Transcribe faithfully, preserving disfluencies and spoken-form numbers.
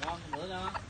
Ngon, bữa đó.